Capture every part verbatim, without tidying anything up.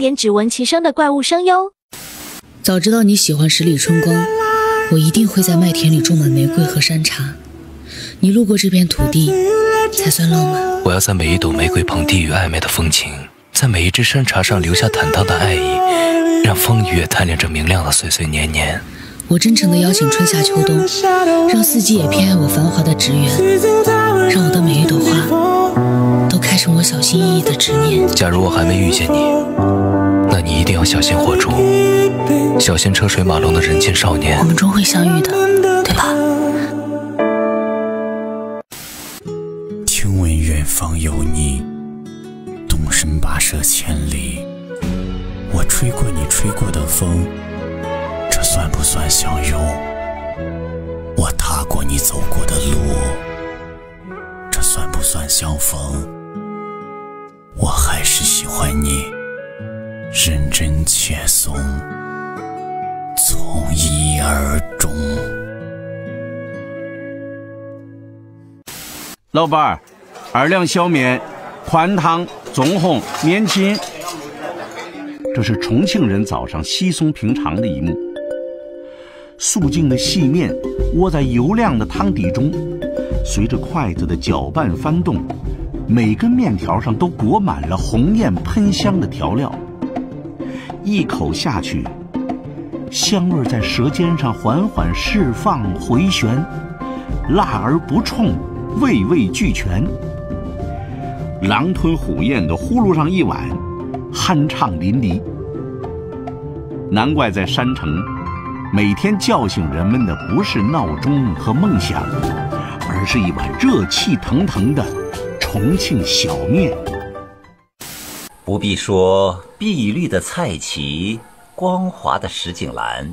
边只闻其声的怪物声哟。早知道你喜欢十里春光，我一定会在麦田里种满玫瑰和山茶。你路过这片土地，才算浪漫。我要在每一朵玫瑰捧地与暧昧的风情，在每一只山茶上留下坦荡的爱意，让风雨也贪恋着明亮的岁岁年年。 我真诚地邀请春夏秋冬，让四季也偏爱我繁华的植园，让我的每一朵花都开成我小心翼翼的执念。假如我还没遇见你，那你一定要小心火烛，小心车水马龙的人间少年。我们终会相遇的，对吧？听闻远方有你，动身跋涉千里。我吹过你吹过的风。 算不算相拥？我踏过你走过的路，这算不算相逢？我还是喜欢你，认真且怂，从一而终。老板儿，二两小面，宽汤、棕红、面筋，这是重庆人早上稀松平常的一幕。 素净的细面窝在油亮的汤底中，随着筷子的搅拌翻动，每根面条上都裹满了红艳喷香的调料。一口下去，香味在舌尖上缓缓释放回旋，辣而不冲，味味俱全。狼吞虎咽地呼噜上一碗，酣畅淋漓。难怪在山城。 每天叫醒人们的不是闹钟和梦想，而是一碗热气腾腾的重庆小面。不必说碧绿的菜畦，光滑的石井栏，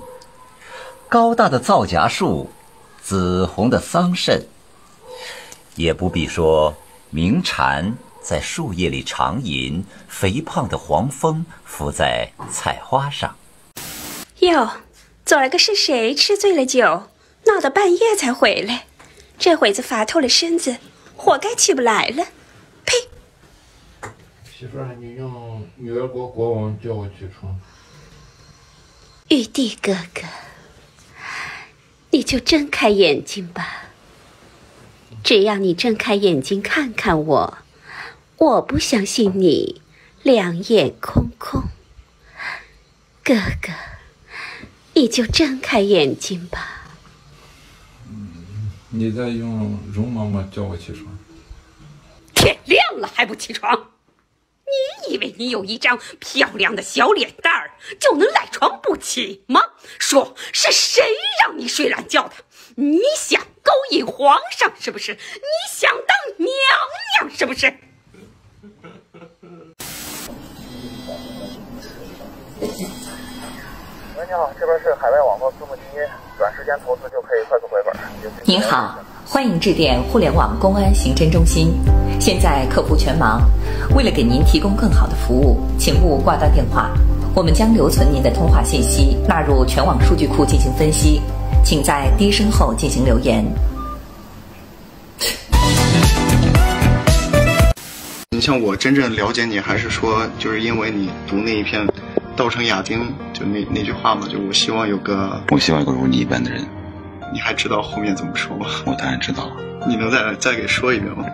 高大的皂荚树，紫红的桑葚，也不必说鸣蝉在树叶里长吟，肥胖的黄蜂伏在菜花上。哟。 走了个是谁吃醉了酒，闹到半夜才回来，这会子乏透了身子，活该起不来了。呸！媳妇儿，你让女儿国国王叫我起床。玉帝哥哥，你就睁开眼睛吧。只要你睁开眼睛看看我，我不相信你两眼空空。哥哥。 你就睁开眼睛吧。你在用容嬷嬷叫我起床。天亮了还不起床？你以为你有一张漂亮的小脸蛋儿就能赖床不起吗？说是谁让你睡懒觉的？你想勾引皇上是不是？你想当娘娘是不是？喂，你好，这边是海外网络私募基金，短时间投资就可以快速回本。您好，欢迎致电互联网公安刑侦中心，现在客服全忙，为了给您提供更好的服务，请勿挂断电话，我们将留存您的通话信息纳入全网数据库进行分析，请在低声后进行留言。你像我真正了解你，还是说就是因为你读那一篇。 道成雅经就那那句话嘛，就我希望有个，我希望有个如你一般的人。你还知道后面怎么说吗？我当然知道了。你能再再给说一遍吗？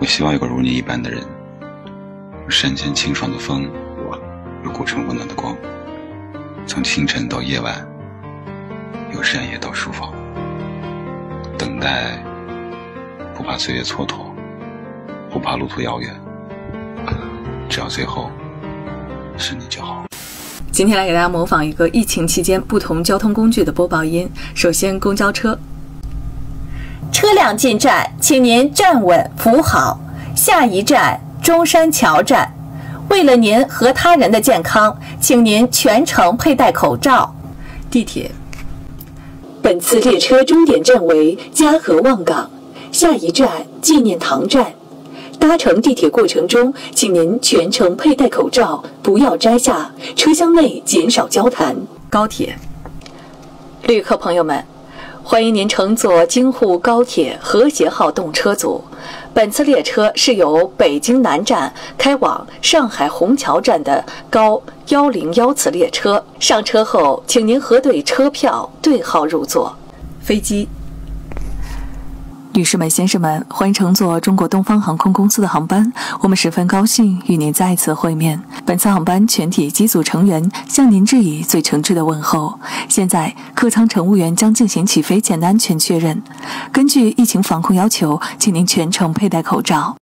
我希望有个如你一般的人，有山间清爽的风，我有古城温暖的光，从清晨到夜晚，由山野到书房，等待，不怕岁月蹉跎，不怕路途遥远，只要最后。 是你就好。今天来给大家模仿一个疫情期间不同交通工具的播报音。首先，公交车，车辆进站，请您站稳扶好。下一站中山桥站。为了您和他人的健康，请您全程佩戴口罩。地铁，本次列车终点站为嘉禾望岗，下一站纪念堂站。 搭乘地铁过程中，请您全程佩戴口罩，不要摘下。车厢内减少交谈。高铁，旅客朋友们，欢迎您乘坐京沪高铁和谐号动车组，本次列车是由北京南站开往上海虹桥站的高一零一次列车。上车后，请您核对车票对号入座。飞机。女士们、先生们，欢迎乘坐中国东方航空公司的航班。我们十分高兴与您再次会面。本次航班全体机组成员向您致以最诚挚的问候。现在，客舱乘务员将进行起飞前的安全确认。根据疫情防控要求，请您全程佩戴口罩。